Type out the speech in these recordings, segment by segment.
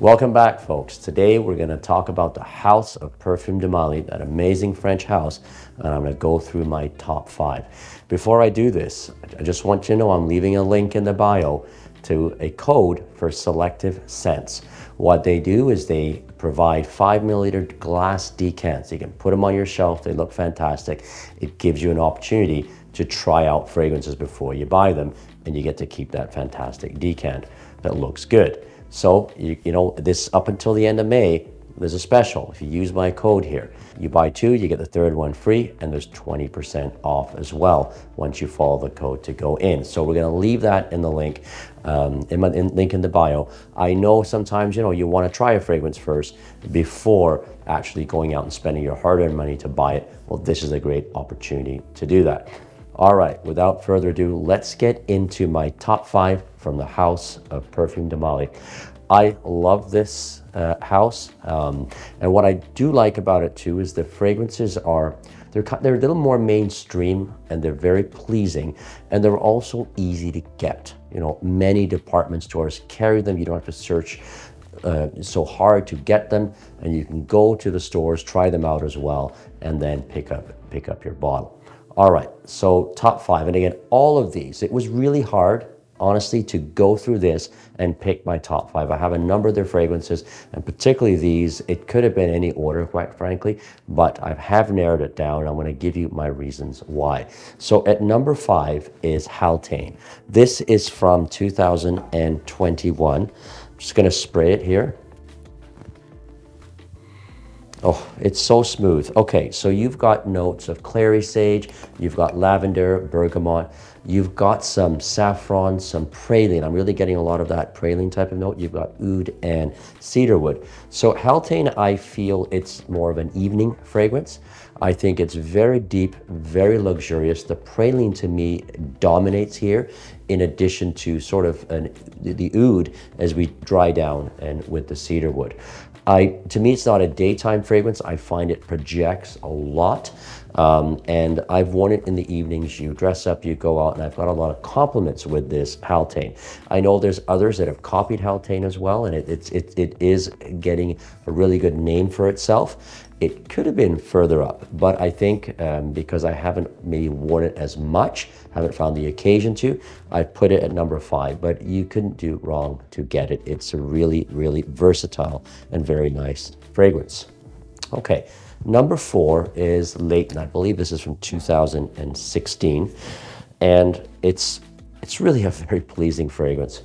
Welcome back, folks. Today we're going to talk about the house of Parfums de Marly, that amazing French house, and I'm going to go through my top 5. Before I do this, I just want you to know I'm leaving a link in the bio to a code for Selective Scents. What they do is they provide 5 milliliter glass decants. You can put them on your shelf, they look fantastic. It gives you an opportunity to try out fragrances before you buy them, and you get to keep that fantastic decant that looks good. So, you know, this up until the end of May, there's a special. If you use my code here, you buy 2, you get the third one free, and there's 20% off as well once you follow the code to go in. So we're gonna leave that in the link, link in the bio. I know sometimes, you know, you wanna try a fragrance first before actually going out and spending your hard-earned money to buy it. Well, this is a great opportunity to do that. All right, without further ado, let's get into my top 5 from the house of Parfums de Marly. I love this house, and what I do like about it too is the fragrances are, they're a little more mainstream, and they're very pleasing, and they're also easy to get. You know, many department stores carry them. You don't have to search so hard to get them, and you can go to the stores, try them out as well, and then pick up your bottle. All right, so top 5, and again, all of these, it was really hard, honestly, to go through this and pick my top 5. I have a number of their fragrances, and particularly these, it could have been any order, quite frankly, but I have narrowed it down. I'm gonna give you my reasons why. So at number 5 is Haltane. This is from 2021. I'm just gonna spray it here. Oh, it's so smooth. Okay, so you've got notes of clary sage, you've got lavender, bergamot, you've got some saffron, some praline. I'm really getting a lot of that praline type of note. You've got oud and cedarwood. So Haltane, I feel it's more of an evening fragrance. I think it's very deep, very luxurious. The praline to me dominates here, in addition to sort of the oud as we dry down and with the cedarwood. To me, it's not a daytime fragrance. I find it projects a lot, and I've worn it in the evenings. You dress up, you go out, and I've got a lot of compliments with this Haltane. I know there's others that have copied Haltane as well, and it is getting a really good name for itself. It could have been further up, but I think because I haven't maybe worn it as much, haven't found the occasion to, I put it at number 5, but you couldn't do wrong to get it. It's a really, really versatile and very nice fragrance. Okay, number 4 is Layton. I believe this is from 2016, and it's really a very pleasing fragrance.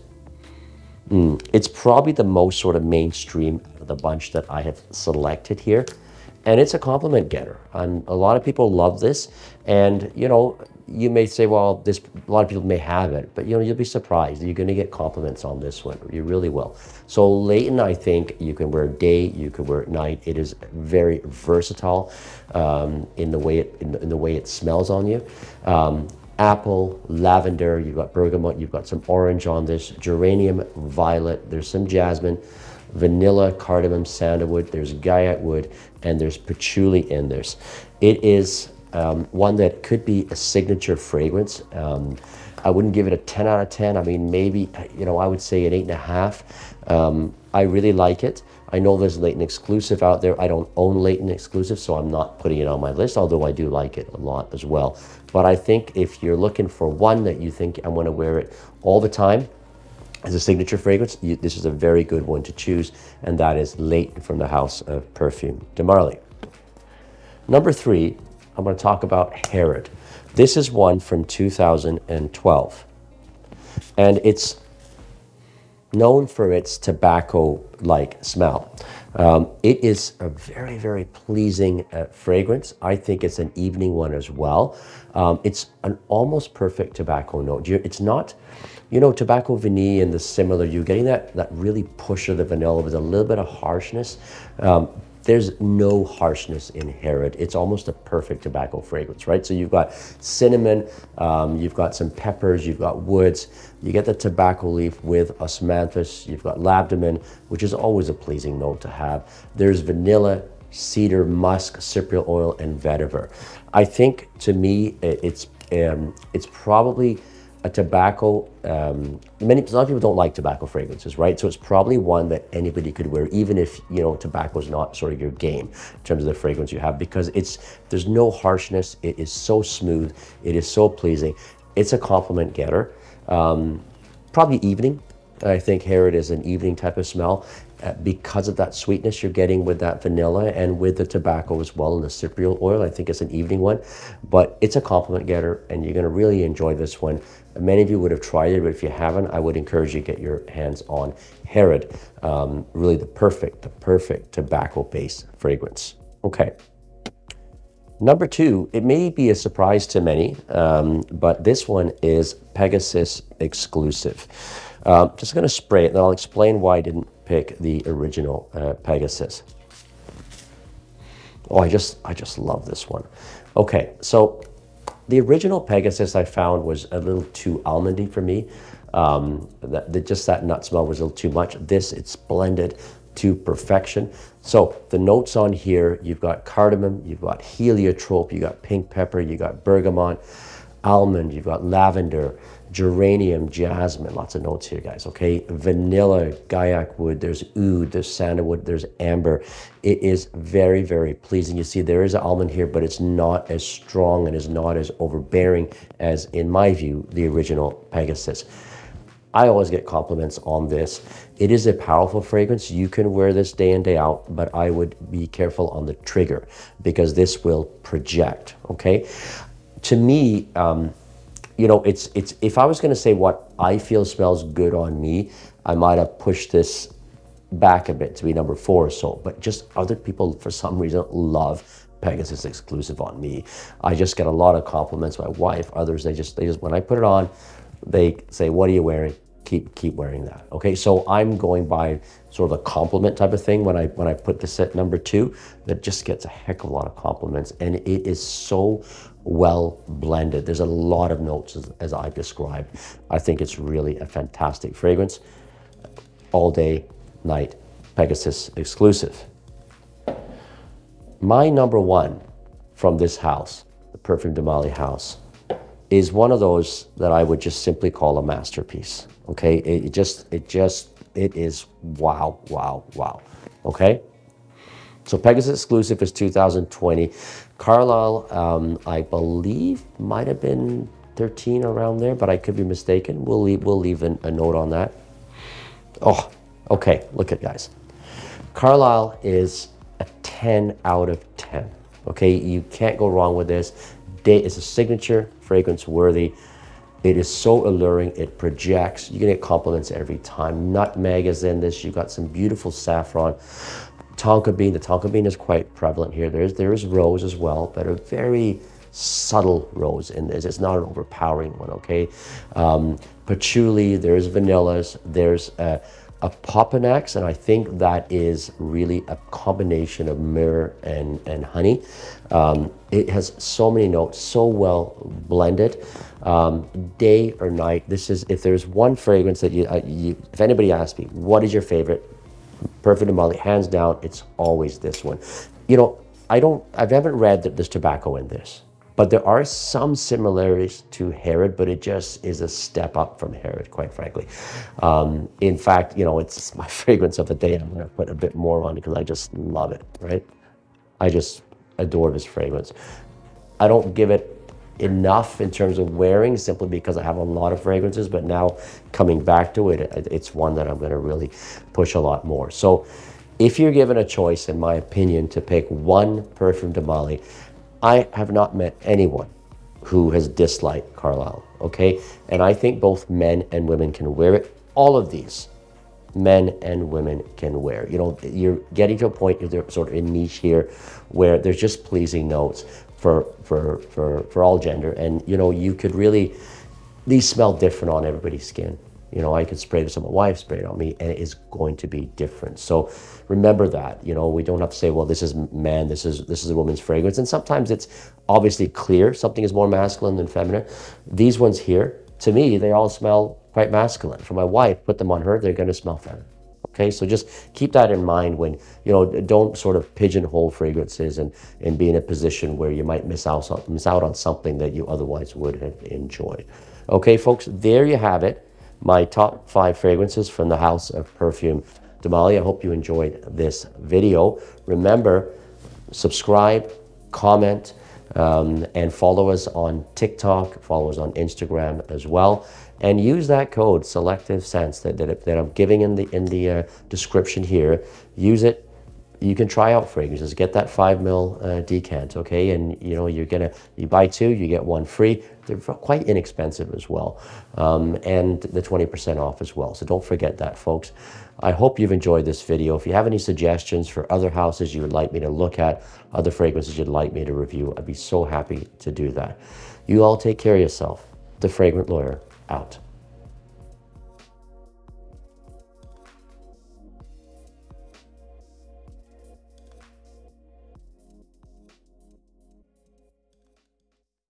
It's probably the most sort of mainstream of the bunch that I have selected here. And it's a compliment getter. A lot of people love this, and you know, you may say, well, a lot of people may have it, but you know, you'll be surprised. You're gonna get compliments on this one, you really will. So Layton, I think you can wear day, you can wear at night. It is very versatile in the way it smells on you. Apple, lavender, you've got bergamot, you've got some orange on this, geranium, violet, there's some jasmine, vanilla, cardamom, sandalwood, there's guyette wood, and there's patchouli in this. It is one that could be a signature fragrance. I wouldn't give it a 10 out of 10. I mean, maybe, you know, I would say an 8.5. I really like it. I know there's Layton Exclusive out there. I don't own Layton Exclusive, so I'm not putting it on my list, although I do like it a lot as well. But I think if you're looking for one that you think I want to wear it all the time, as a signature fragrance, this is a very good one to choose, and that is Layton from the house of Parfums de Marly. Number 3, I'm going to talk about Herod. This is one from 2012, and it's known for its tobacco-like smell. It is a very, very pleasing fragrance. I think it's an evening one as well. It's an almost perfect tobacco note. It's not, you know, tobacco vanille and the similar. You're getting that really push of the vanilla with a little bit of harshness. There's no harshness in Herod. It's almost a perfect tobacco fragrance, right? So you've got cinnamon, you've got some peppers, you've got woods, you get the tobacco leaf with osmanthus, you've got labdamen, which is always a pleasing note to have. There's vanilla, cedar, musk, cypriot oil, and vetiver. I think, to me, it's probably a tobacco, a lot of people don't like tobacco fragrances, right? So it's probably one that anybody could wear, even if, you know, tobacco is not sort of your game in terms of the fragrance you have, because it's, there's no harshness. It is so smooth. It is so pleasing. It's a compliment getter. Probably evening. I think Herod is an evening type of smell because of that sweetness you're getting with that vanilla and with the tobacco as well, and the cypriol oil. I think it's an evening one, but it's a compliment getter, and you're going to really enjoy this one. Many of you would have tried it, but if you haven't, I would encourage you to get your hands on Herod. Really the perfect tobacco-based fragrance. Okay. Number two, it may be a surprise to many, but this one is Pegasus Exclusif. Just going to spray it, and I'll explain why I didn't pick the original Pegasus. Oh, I just love this one. Okay, so the original Pegasus I found was a little too almondy for me. Just that nut smell was a little too much. This, it's blended to perfection. So the notes on here, you've got cardamom, you've got heliotrope, you've got pink pepper, you've got bergamot, almond, you've got lavender, geranium, jasmine, lots of notes here, guys, okay? Vanilla, Gaiac wood, there's oud, there's sandalwood, there's amber. It is very, very pleasing. You see there is an almond here, but it's not as strong and is not as overbearing as, in my view, the original Pegasus. I always get compliments on this. It is a powerful fragrance. You can wear this day in, day out, but I would be careful on the trigger because this will project, okay? To me, you know, it's if I was going to say what I feel smells good on me, I might have pushed this back a bit to be number 4 or so, but just other people for some reason love Pegasus Exclusif on me. I just get a lot of compliments. My wife, others, they just when I put it on, they say, "What are you wearing? Keep wearing that." Okay, so I'm going by sort of a compliment type of thing when I put this at number 2. That just gets a heck of a lot of compliments, and it is so well blended. There's a lot of notes as I've described. I think it's really a fantastic fragrance. All day, night, Pegasus Exclusif. My number 1 from this house, the Parfums de Marly house, is one of those that I would just simply call a masterpiece. Okay, it is wow, wow, wow. Okay. So Pegasus Exclusif is 2020. Carlisle, I believe, might have been 13 around there, but I could be mistaken. We'll leave a note on that. Oh, okay. Look at guys. Carlisle is a 10 out of 10. Okay, you can't go wrong with this. It's a signature fragrance worthy. It is so alluring. It projects. You can get compliments every time. Nutmeg is in this. You've got some beautiful saffron. Tonka bean, the tonka bean is quite prevalent here. There is rose as well, but a very subtle rose in this. It's not an overpowering one, okay? Patchouli, there's vanillas, there's a popinax, and I think that is really a combination of myrrh and honey. It has so many notes, so well blended. Day or night, this is, if there's one fragrance that you if anybody asks me, what is your favorite? Parfums de Marly, hands down, it's always this one. You know, I haven't read that there's tobacco in this, but there are some similarities to Herod, but it just is a step up from Herod, quite frankly. In fact, you know, it's my fragrance of the day, and I'm gonna put a bit more on it because I just love it, right? I just adore this fragrance. I don't give it enough in terms of wearing simply because I have a lot of fragrances, but now coming back to it, it's one that I'm going to really push a lot more. So if you're given a choice, in my opinion, to pick one Parfums de Marly, I have not met anyone who has disliked Carlisle, okay? And I think both men and women can wear it. All of these men and women can wear. You know, you're getting to a point, you're sort of in niche here where there's just pleasing notes for all gender, and you know, you could really, these smell different on everybody's skin. You know, I could spray this on my wife, spray it on me, and it is going to be different. So remember that, you know, we don't have to say, well, this is man, this is a woman's fragrance. And sometimes it's obviously clear something is more masculine than feminine. These ones here, to me, they all smell quite masculine. For my wife, put them on her, they're going to smell feminine. Okay, so just keep that in mind when, you know, don't sort of pigeonhole fragrances and be in a position where you might miss out on something that you otherwise would have enjoyed. Okay, folks, there you have it. My top 5 fragrances from the House of Perfume de Marly. I hope you enjoyed this video. Remember, subscribe, comment, and follow us on TikTok, follow us on Instagram as well, and use that code Selective Scents that I'm giving in the description here. Use it. You can try out fragrances. Get that 5 ml decant, okay? And you know, you buy 2, you get 1 free. They're quite inexpensive as well, and the 20% off as well. So don't forget that, folks. I hope you've enjoyed this video. If you have any suggestions for other houses you would like me to look at, other fragrances you'd like me to review, I'd be so happy to do that. You all take care of yourself. The Fragrant Lawyer, out.